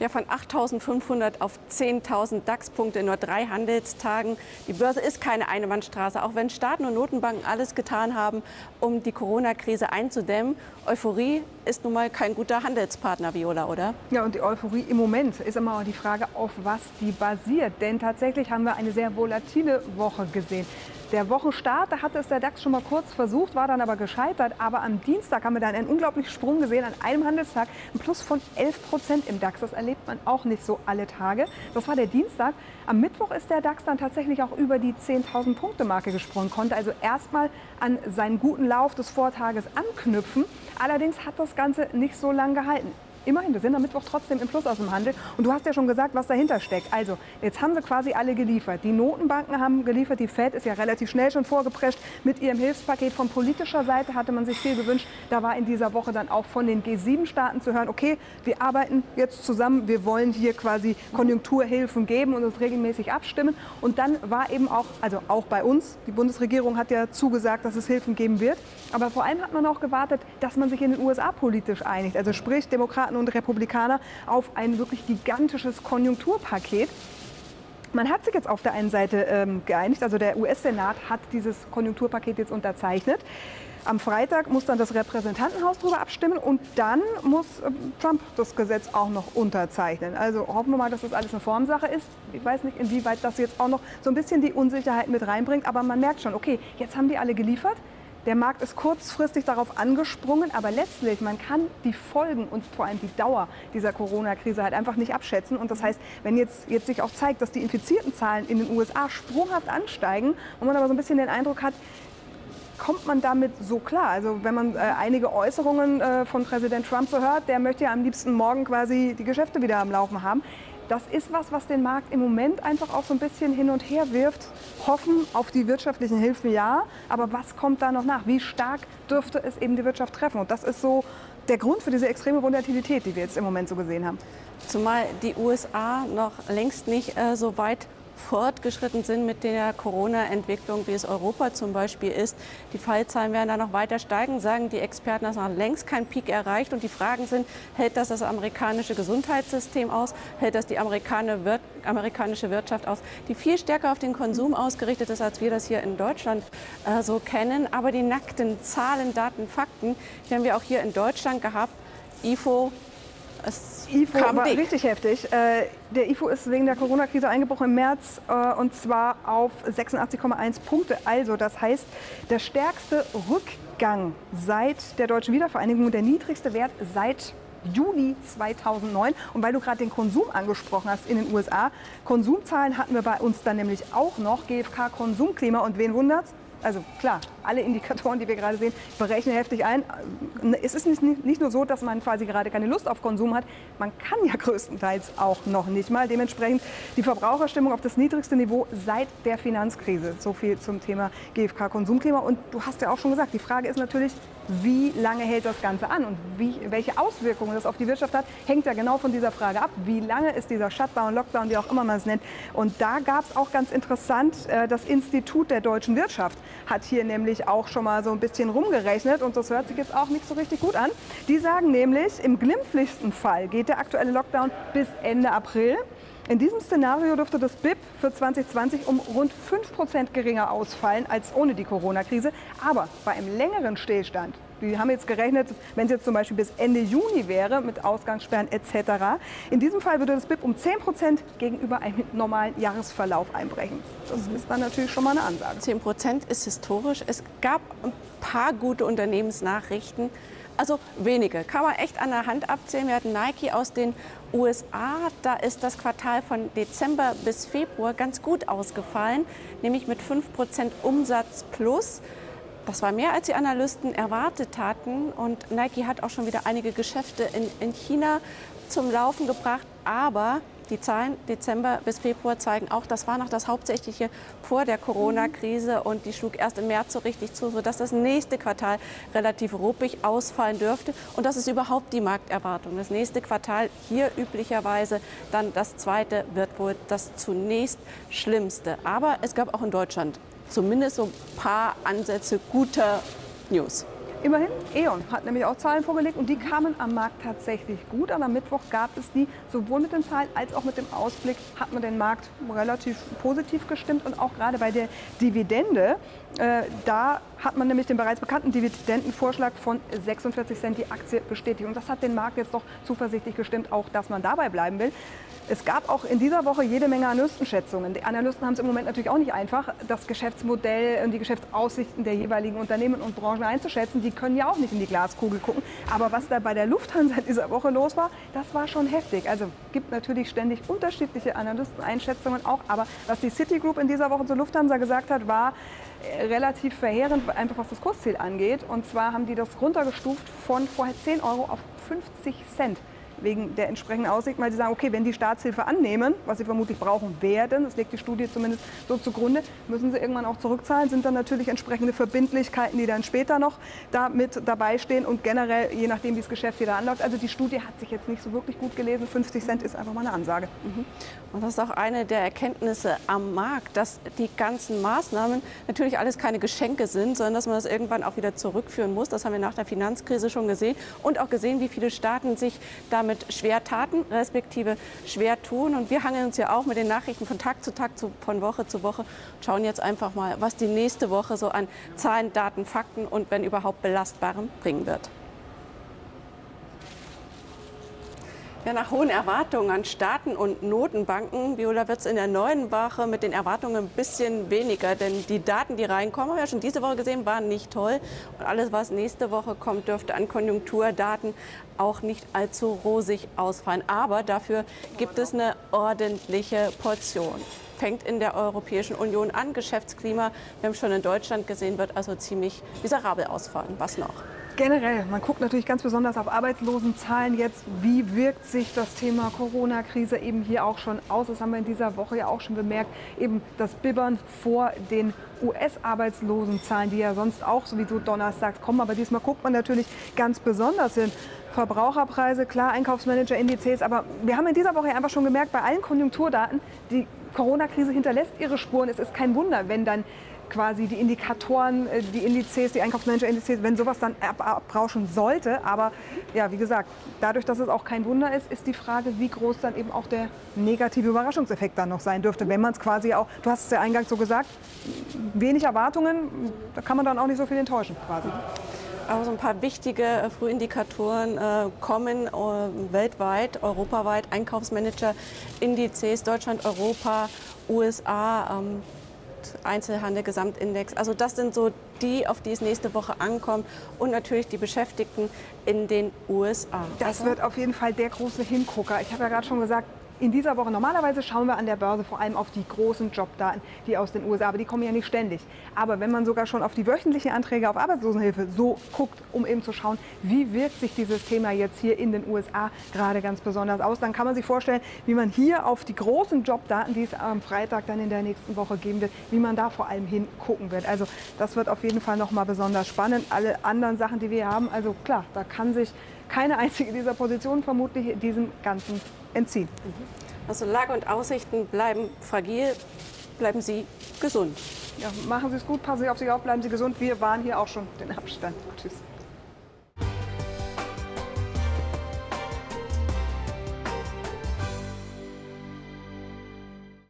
ja, von 8.500 auf 10.000 DAX-Punkte in nur 3 Handelstagen. Die Börse ist keine Einbahnstraße, auch wenn Staaten und Notenbanken alles getan haben, um die Corona-Krise einzudämmen. Euphorie ist nun mal kein guter Handelspartner, Viola, oder? Ja, und die Euphorie im Moment ist immer auch die Frage, auf was die basiert. Denn tatsächlich haben wir eine sehr volatile Woche gesehen. Der Wochenstart, da hatte es der DAX schon mal kurz versucht, war dann aber gescheitert. Aber am Dienstag haben wir dann einen unglaublichen Sprung gesehen, an einem Handelstag. Ein Plus von 11% im DAX, das erlebt man auch nicht so alle Tage. Das war der Dienstag. Am Mittwoch ist der DAX dann tatsächlich auch über die 10.000-Punkte-Marke gesprungen, konnte also erstmal an seinen guten Lauf des Vortages anknüpfen. Allerdings hat das Ganze nicht so lange gehalten. Immerhin, wir sind am Mittwoch trotzdem im Plus aus dem Handel. Und du hast ja schon gesagt, was dahinter steckt. Also, jetzt haben sie quasi alle geliefert. Die Notenbanken haben geliefert, die FED ist ja relativ schnell schon vorgeprescht mit ihrem Hilfspaket. Von politischer Seite hatte man sich viel gewünscht. Da war in dieser Woche dann auch von den G7-Staaten zu hören, okay, wir arbeiten jetzt zusammen, wir wollen hier quasi Konjunkturhilfen geben und uns regelmäßig abstimmen. Und dann war eben auch, also auch bei uns, die Bundesregierung hat ja zugesagt, dass es Hilfen geben wird. Aber vor allem hat man auch gewartet, dass man sich in den USA politisch einigt. Also sprich, Demokraten und Republikaner auf ein wirklich gigantisches Konjunkturpaket. Man hat sich jetzt auf der einen Seite geeinigt, also der US-Senat hat dieses Konjunkturpaket jetzt unterzeichnet. Am Freitag muss dann das Repräsentantenhaus darüber abstimmen und dann muss Trump das Gesetz auch noch unterzeichnen. Also hoffen wir mal, dass das alles eine Formsache ist. Ich weiß nicht, inwieweit das jetzt auch noch so ein bisschen die Unsicherheit mit reinbringt, aber man merkt schon, okay, jetzt haben die alle geliefert. Der Markt ist kurzfristig darauf angesprungen, aber letztlich, man kann die Folgen und vor allem die Dauer dieser Corona-Krise halt einfach nicht abschätzen. Und das heißt, wenn jetzt sich auch zeigt, dass die infizierten Zahlen in den USA sprunghaft ansteigen und man aber so ein bisschen den Eindruck hat, kommt man damit so klar? Also wenn man einige Äußerungen von Präsident Trump so hört, der möchte ja am liebsten morgen quasi die Geschäfte wieder am Laufen haben. Das ist was, was den Markt im Moment einfach auch so ein bisschen hin und her wirft. Hoffen auf die wirtschaftlichen Hilfen, ja, aber was kommt da noch nach? Wie stark dürfte es eben die Wirtschaft treffen? Und das ist so der Grund für diese extreme Volatilität, die wir jetzt im Moment so gesehen haben. Zumal die USA noch längst nicht so weit fortgeschritten sind mit der Corona-Entwicklung, wie es Europa zum Beispiel ist. Die Fallzahlen werden da noch weiter steigen, sagen die Experten, dass noch längst kein Peak erreicht. Und die Fragen sind, hält das das amerikanische Gesundheitssystem aus? Hält das die amerikanische Wirtschaft aus, die viel stärker auf den Konsum ausgerichtet ist, als wir das hier in Deutschland so kennen? Aber die nackten Zahlen, Daten, Fakten, die haben wir auch hier in Deutschland gehabt. IFO. Das IFO war richtig heftig. Der IFO ist wegen der Corona-Krise eingebrochen im März und zwar auf 86,1 Punkte. Also das heißt, der stärkste Rückgang seit der deutschen Wiedervereinigung und der niedrigste Wert seit Juli 2009. Und weil du gerade den Konsum angesprochen hast in den USA, Konsumzahlen hatten wir bei uns dann nämlich auch noch. GfK Konsumklima und wen wundert's? Also klar, alle Indikatoren, die wir gerade sehen, berechnen heftig ein. Es ist nicht nur so, dass man quasi gerade keine Lust auf Konsum hat, man kann ja größtenteils auch noch nicht mal. Dementsprechend die Verbraucherstimmung auf das niedrigste Niveau seit der Finanzkrise. So viel zum Thema GfK-Konsumklima. Und du hast ja auch schon gesagt, die Frage ist natürlich, wie lange hält das Ganze an und welche Auswirkungen das auf die Wirtschaft hat, hängt ja genau von dieser Frage ab. Wie lange ist dieser Shutdown, Lockdown, wie auch immer man es nennt. Und da gab es auch ganz interessant, das Institut der deutschen Wirtschaft hat hier nämlich auch schon mal so ein bisschen rumgerechnet und das hört sich jetzt auch nicht so richtig gut an. Die sagen nämlich, im glimpflichsten Fall geht der aktuelle Lockdown bis Ende April. In diesem Szenario dürfte das BIP für 2020 um rund 5% geringer ausfallen als ohne die Corona-Krise. Aber bei einem längeren Stillstand, die haben jetzt gerechnet, wenn es jetzt zum Beispiel bis Ende Juni wäre mit Ausgangssperren etc., in diesem Fall würde das BIP um 10% gegenüber einem normalen Jahresverlauf einbrechen. Das ist dann natürlich schon mal eine Ansage. 10% ist historisch. Es gab ein paar gute Unternehmensnachrichten. Also wenige, kann man echt an der Hand abzählen. Wir hatten Nike aus den USA, da ist das Quartal von Dezember bis Februar ganz gut ausgefallen, nämlich mit 5% Umsatz plus. Das war mehr, als die Analysten erwartet hatten. Und Nike hat auch schon wieder einige Geschäfte in China zum Laufen gebracht. Aber die Zahlen Dezember bis Februar zeigen auch, das war noch das Hauptsächliche vor der Corona-Krise. Und die schlug erst im März so richtig zu, sodass das nächste Quartal relativ ruppig ausfallen dürfte. Und das ist überhaupt die Markterwartung. Das nächste Quartal, hier üblicherweise dann das zweite, wird wohl das zunächst Schlimmste. Aber es gab auch in Deutschland zumindest so ein paar Ansätze guter News. Immerhin, E.ON hat nämlich auch Zahlen vorgelegt und die kamen am Markt tatsächlich gut an. Am Mittwoch gab es die, sowohl mit den Zahlen als auch mit dem Ausblick hat man den Markt relativ positiv gestimmt. Und auch gerade bei der Dividende, da hat man nämlich den bereits bekannten Dividendenvorschlag von 46 Cent die Aktie bestätigt. Und das hat den Markt jetzt doch zuversichtlich gestimmt, auch dass man dabei bleiben will. Es gab auch in dieser Woche jede Menge Analystenschätzungen. Die Analysten haben es im Moment natürlich auch nicht einfach, das Geschäftsmodell und die Geschäftsaussichten der jeweiligen Unternehmen und Branchen einzuschätzen. Die können ja auch nicht in die Glaskugel gucken. Aber was da bei der Lufthansa dieser Woche los war, das war schon heftig. Also gibt natürlich ständig unterschiedliche Analysteneinschätzungen auch. Aber was die Citigroup in dieser Woche zur Lufthansa gesagt hat, war relativ verheerend, einfach was das Kursziel angeht. Und zwar haben die das runtergestuft von vorher 10 Euro auf 50 Cent. Wegen der entsprechenden Aussicht, weil sie sagen, okay, wenn die Staatshilfe annehmen, was sie vermutlich brauchen werden, das legt die Studie zumindest so zugrunde, müssen sie irgendwann auch zurückzahlen, sind dann natürlich entsprechende Verbindlichkeiten, die dann später noch da mit dabei stehen und generell, je nachdem, wie das Geschäft wieder anläuft. Also die Studie hat sich jetzt nicht so wirklich gut gelesen, 50 Cent ist einfach mal eine Ansage. Und das ist auch eine der Erkenntnisse am Markt, dass die ganzen Maßnahmen natürlich alles keine Geschenke sind, sondern dass man das irgendwann auch wieder zurückführen muss. Das haben wir nach der Finanzkrise schon gesehen und auch gesehen, wie viele Staaten sich damit schwer taten, respektive schwer tun. Und wir hangeln uns ja auch mit den Nachrichten von Tag, von Woche zu Woche. Schauen jetzt einfach mal, was die nächste Woche so an Zahlen, Daten, Fakten und wenn überhaupt Belastbarem bringen wird. Ja, nach hohen Erwartungen an Staaten und Notenbanken, Viola, wird es in der neuen Woche mit den Erwartungen ein bisschen weniger. Denn die Daten, die reinkommen, haben wir ja schon diese Woche gesehen, waren nicht toll. Und alles, was nächste Woche kommt, dürfte an Konjunkturdaten auch nicht allzu rosig ausfallen. Aber dafür gibt es eine ordentliche Portion. Fängt in der Europäischen Union an. Geschäftsklima, wir haben schon in Deutschland gesehen, wird also ziemlich miserabel ausfallen. Was noch? Generell, man guckt natürlich ganz besonders auf Arbeitslosenzahlen jetzt. Wie wirkt sich das Thema Corona-Krise eben hier auch schon aus? Das haben wir in dieser Woche ja auch schon bemerkt. Eben das Bibbern vor den US-Arbeitslosenzahlen, die ja sonst auch sowieso donnerstags kommen. Aber diesmal guckt man natürlich ganz besonders hin. Verbraucherpreise, klar, Einkaufsmanager-Indizes. Aber wir haben in dieser Woche einfach schon gemerkt, bei allen Konjunkturdaten, die Corona-Krise hinterlässt ihre Spuren. Es ist kein Wunder, wenn dann quasi die Indikatoren, die Indizes, die Einkaufsmanager-Indizes, wenn sowas dann abrauschen sollte. Aber ja, wie gesagt, dadurch, dass es auch kein Wunder ist, ist die Frage, wie groß dann eben auch der negative Überraschungseffekt dann noch sein dürfte. Wenn man es quasi auch, du hast es ja eingangs so gesagt, wenig Erwartungen, da kann man dann auch nicht so viel enttäuschen quasi. Aber so ein paar wichtige Frühindikatoren kommen weltweit, europaweit, Einkaufsmanager-Indizes, Deutschland, Europa, USA, Einzelhandel, Gesamtindex. Also das sind so die, auf die es nächste Woche ankommt und natürlich die Beschäftigten in den USA. Das wird auf jeden Fall der große Hingucker. Ich habe ja gerade schon gesagt, in dieser Woche normalerweise schauen wir an der Börse vor allem auf die großen Jobdaten, die aus den USA, aber die kommen ja nicht ständig. Aber wenn man sogar schon auf die wöchentlichen Anträge auf Arbeitslosenhilfe so guckt, um eben zu schauen, wie wirkt sich dieses Thema jetzt hier in den USA gerade ganz besonders aus, dann kann man sich vorstellen, wie man hier auf die großen Jobdaten, die es am Freitag dann in der nächsten Woche geben wird, wie man da vor allem hingucken wird. Also das wird auf jeden Fall nochmal besonders spannend. Alle anderen Sachen, die wir haben, also klar, da kann sich keine einzige dieser Positionen vermutlich diesem ganzen entziehen. Also Lage und Aussichten bleiben fragil, bleiben Sie gesund. Ja, machen Sie es gut, passen Sie auf sich auf, bleiben Sie gesund. Wir waren hier auch schon den Abstand. Tschüss.